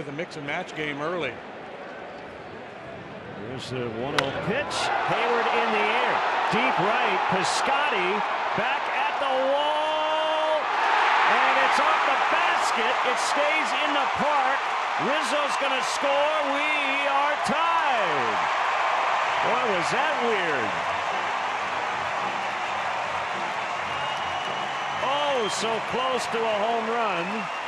The mix and match game early. Here's the 1-0 pitch. Heyward in the air. Deep right. Piscotty back at the wall. And it's off the basket. It stays in the park. Rizzo's going to score. We are tied. Boy, was that weird. Oh, so close to a home run.